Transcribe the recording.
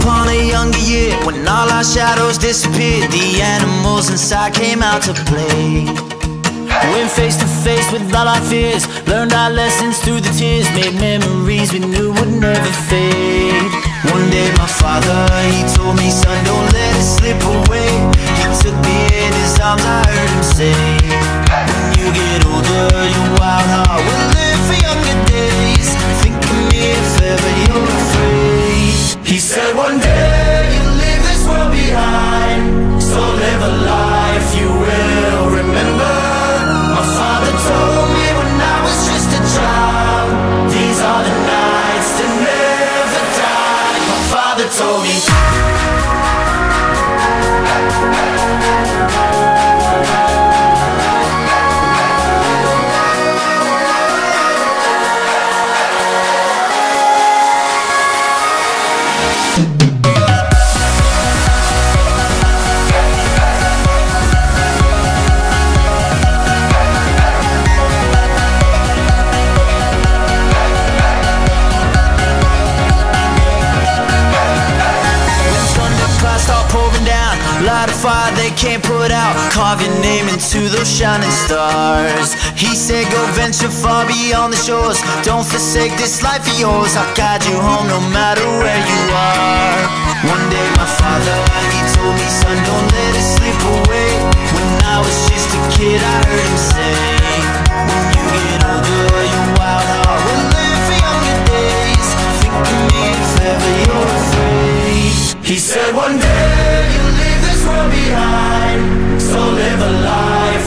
upon a younger year, when all our shadows disappeared, the animals inside came out to play. Went face to face with all our fears, learned our lessons through the tears, made memories we knew would never fade. One day my father, he told me, son, don't let it slip away. He took me in his arms, I heard him say, when you get older, your wild heart will live for younger days. Think of me if ever you're afraid. He said one day you'll leave this world behind, so live a life you will remember. My father told me when I was just a child, these are the nights that never die. My father told me. Light a fire they can't put out, carve your name into those shining stars. He said go venture far beyond the shores, don't forsake this life of yours, I'll guide you home no matter where you are. One day my father, he told me, son, don't let it slip away. When I was just a kid, I heard him say, when you get older, your wild heart will live for younger days. Think of me if ever you're afraid. He said one day you'll leave this world behind, so live a life